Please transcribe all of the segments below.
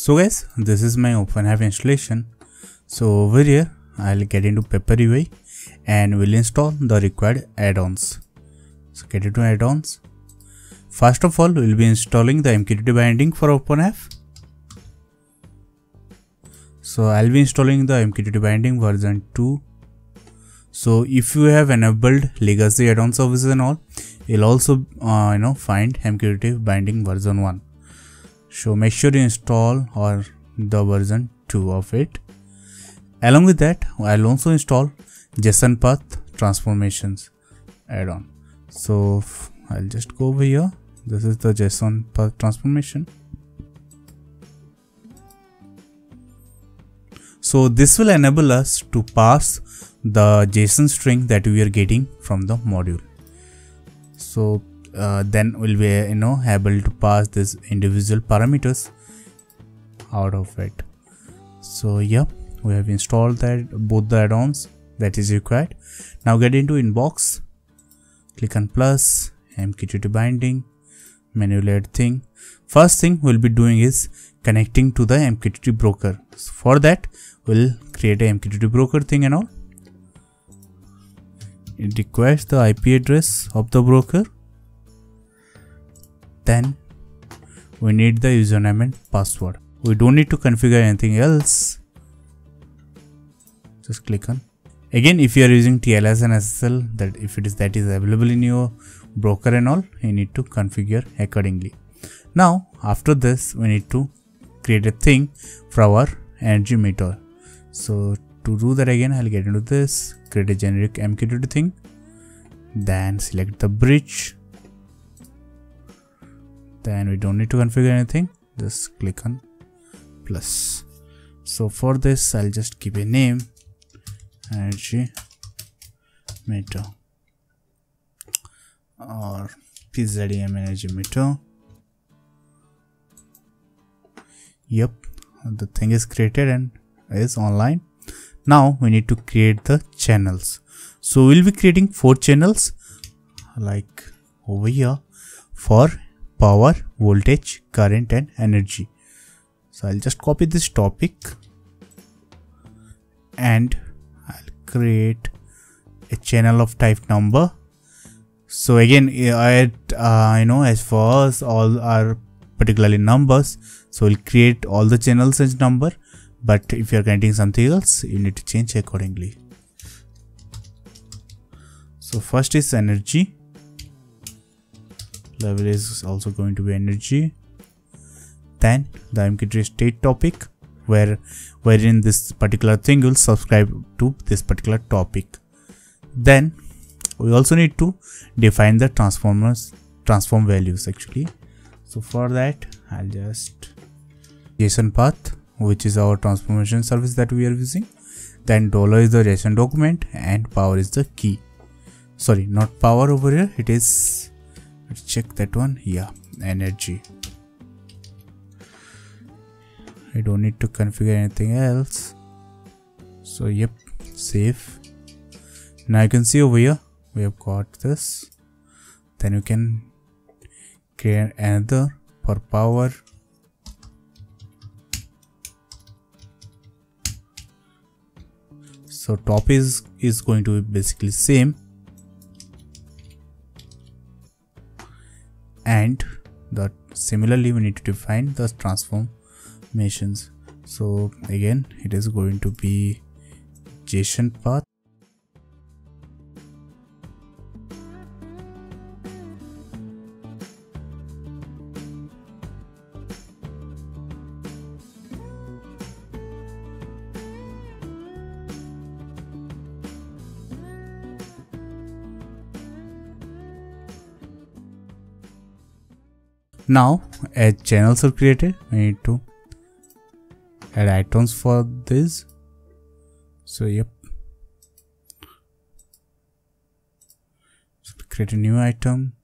So guys, this is my OpenHAB installation. So over here, I'll get into Paper UI and we'll install the required add-ons. So get into add-ons. First of all, we'll be installing the MQTT binding for OpenHAB. So I'll be installing the MQTT binding version 2. So if you have enabled legacy add-on services and all, you'll also find MQTT binding version 1. So make sure you install or the version 2 of it. Along with that, I'll also install JSON path transformations add-on. So I'll just go over here. This is the JSON path transformation. So this will enable us to pass the JSON string that we are getting from the module. So then we'll be able to pass this individual parameters out of it. So yeah, we have installed that both the add-ons that is required. Now get into inbox, click on plus, MQTT binding, manual add thing. First thing we'll be doing is connecting to the MQTT broker. So for that, we'll create a MQTT broker thing and all. It requires the IP address of the broker. Then we need the username and password. We don't need to configure anything else. Just click on. Again, if you are using TLS and SSL, that is available in your broker and all, you need to configure accordingly. Now after this, we need to create a thing for our energy meter. So to do that, again I'll get into this, create a generic MQTT thing, then select the bridge. Then we don't need to configure anything, just click on plus. So for this, I'll just give a name, energy meter or PZM energy meter. Yep, the thing is created and is online. Now we need to create the channels. So we'll be creating 4 channels like over here for power, voltage, current and energy. So I'll just copy this topic and I'll create a channel of type number. So again, as for us, all are particularly numbers, so we'll create all the channels as number. But if you're creating something else, you need to change accordingly. So first is energy. Level is also going to be energy. Then the MQTT state topic, wherein this particular thing will subscribe to this particular topic. Then we also need to define the transform values actually. So for that, I'll just JSON path, which is our transformation service that we are using. Then dollar is the JSON document and power is the key. Sorry, not power over here. It is, let's check that one. Yeah, energy. I don't need to configure anything else. So yep, save. Now you can see over here, we have got this. Then you can create another for power. So top is going to be basically same, and that similarly we need to define the transformations. So again, it is going to be JSON path. Now as channels are created, we need to add items for this. So yep, so create a new item.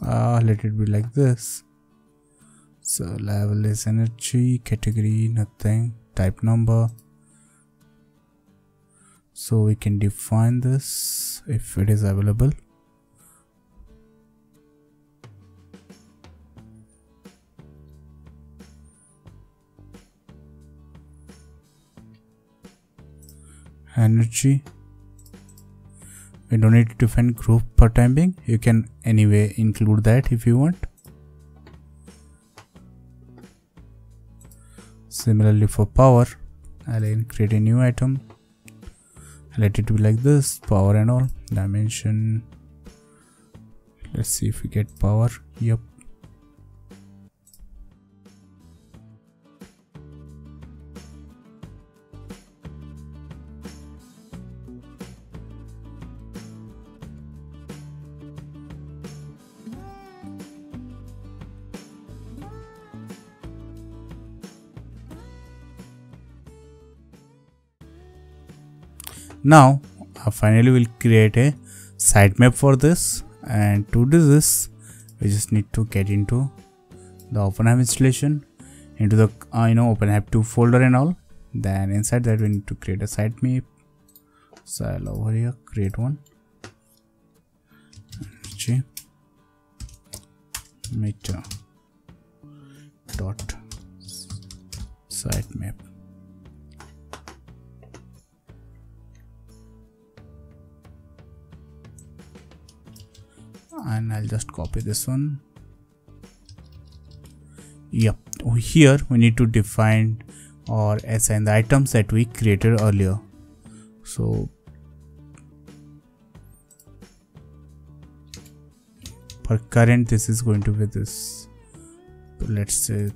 Let it be like this. So level is energy, category nothing, type number. So we can define this if it is available. energy. We don't need to define group for time being. You can anyway include that if you want. Similarly for power, I'll create a new item. Let it be like this, power and all, dimension. Let's see if we get power. Yep. Now finally we'll create a sitemap for this, and to do this we just need to get into the OpenHAB installation, into the OpenHAB 2 folder and all. Then inside that we need to create a sitemap, so I'll over here create one. Meta dot sitemap. And I'll just copy this one. Yep, here we need to define or assign the items that we created earlier. So for current this is going to be this, so let's say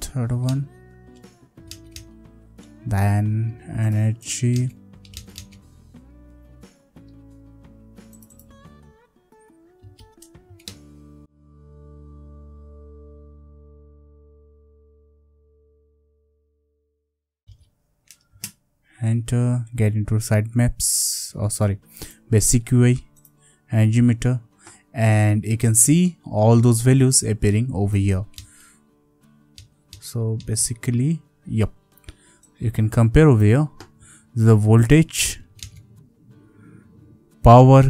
third one, then energy. Enter, get into sitemaps, or sorry, basic UI, energy meter, and you can see all those values appearing over here. So basically, yep, you can compare over here the voltage, power,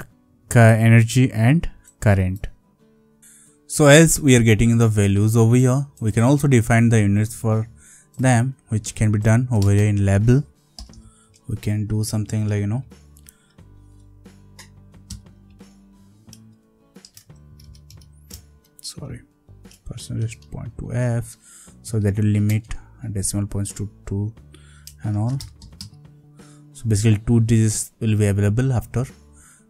energy, and current. So as we are getting the values over here, we can also define the units for them, which can be done over here in label. We can do something like percentage 0.2f, so that will limit decimal points to 2 and all. So basically 2 digits will be available after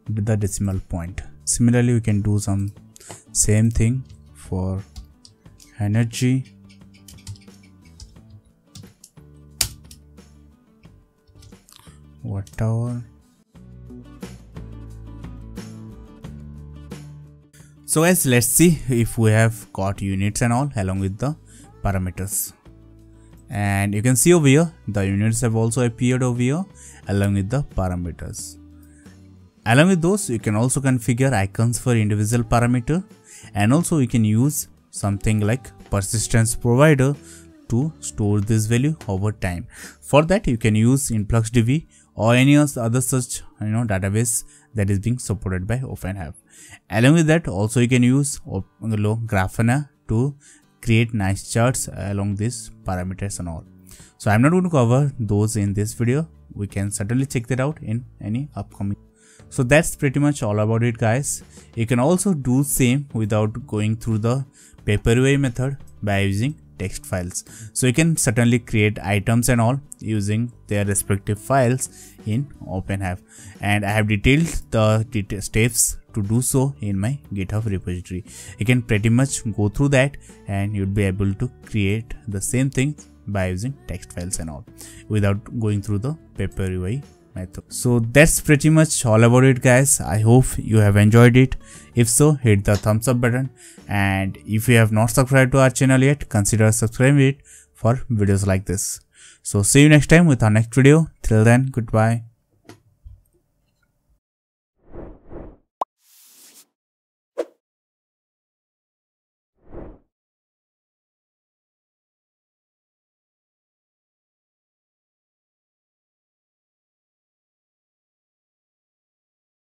the decimal point. Similarly we can do some same thing for energy. Watt hour. So guys, let's see if we have got units and all along with the parameters, and you can see over here the units have also appeared over here along with the parameters. Along with those you can also configure icons for individual parameter, and also you can use something like persistence provider to store this value over time. For that you can use InfluxDB or any other such database that is being supported by OpenHAB. Along with that also you can use Graphana to create nice charts along these parameters and all. So I'm not going to cover those in this video. We can certainly check that out in any upcoming. So that's pretty much all about it guys. You can also do same without going through the Paper UI method by using text files. So you can certainly create items and all using their respective files in OpenHAB, and I have detailed the steps to do so in my GitHub repository. You can pretty much go through that and you'll be able to create the same thing by using text files and all without going through the Paper UI method. So that's pretty much all about it guys. I hope you have enjoyed it. If so, hit the thumbs up button, and if you have not subscribed to our channel yet, consider subscribing it for videos like this. So see you next time with our next video. Till then, goodbye.